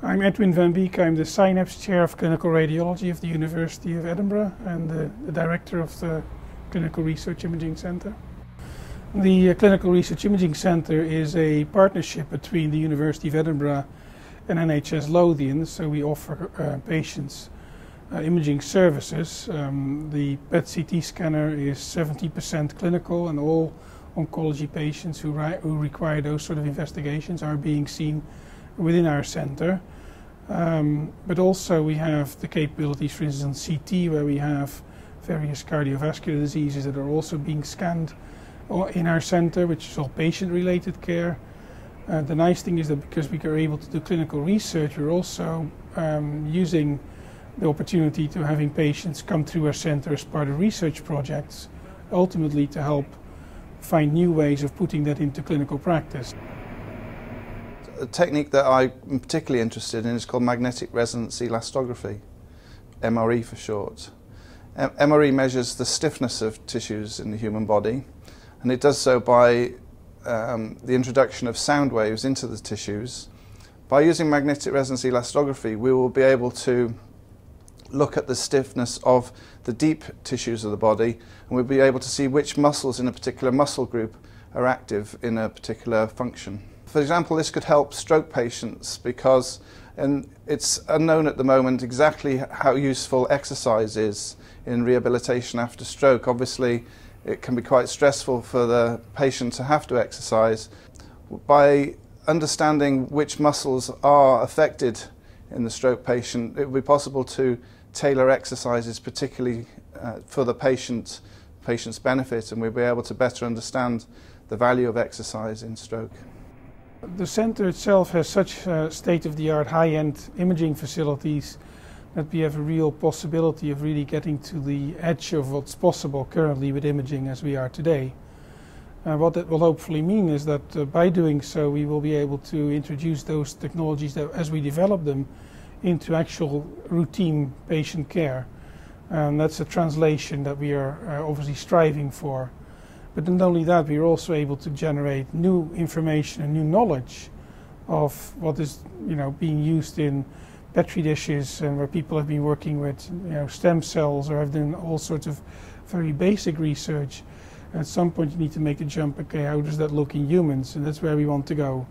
I'm Edwin van Beek. I'm the Synapse Chair of Clinical Radiology of the University of Edinburgh and the Director of the Clinical Research Imaging Center. The Clinical Research Imaging Center is a partnership between the University of Edinburgh and NHS Lothian, so we offer patients imaging services. The PET-CT scanner is 70% clinical, and all oncology patients who require those sort of investigations are being seen within our center. But also we have the capabilities, for instance, CT, where we have various cardiovascular diseases that are also being scanned in our center, which is all patient-related care. The nice thing is that because we are able to do clinical research, we're also using the opportunity to having patients come through our center as part of research projects, ultimately to help find new ways of putting that into clinical practice. A technique that I'm particularly interested in is called magnetic resonance elastography, MRE for short. MRE measures the stiffness of tissues in the human body, and it does so by the introduction of sound waves into the tissues. By using magnetic resonance elastography, we will be able to look at the stiffness of the deep tissues of the body, and we'll be able to see which muscles in a particular muscle group are active in a particular function. For example, this could help stroke patients because it's unknown at the moment exactly how useful exercise is in rehabilitation after stroke. Obviously, it can be quite stressful for the patient to have to exercise. By understanding which muscles are affected in the stroke patient, it would be possible to tailor exercises particularly for the patient's benefit, and we'll be able to better understand the value of exercise in stroke. The centre itself has such state-of-the-art, high-end imaging facilities that we have a real possibility of really getting to the edge of what's possible currently with imaging as we are today. What that will hopefully mean is that by doing so, we will be able to introduce those technologies that, as we develop them, into actual routine patient care. And that's a translation that we are obviously striving for. But not only that, we are also able to generate new information and new knowledge of what is, being used in petri dishes, and where people have been working with, stem cells, or have done all sorts of very basic research. At some point, you need to make the jump. Okay, how does that look in humans? And that's where we want to go.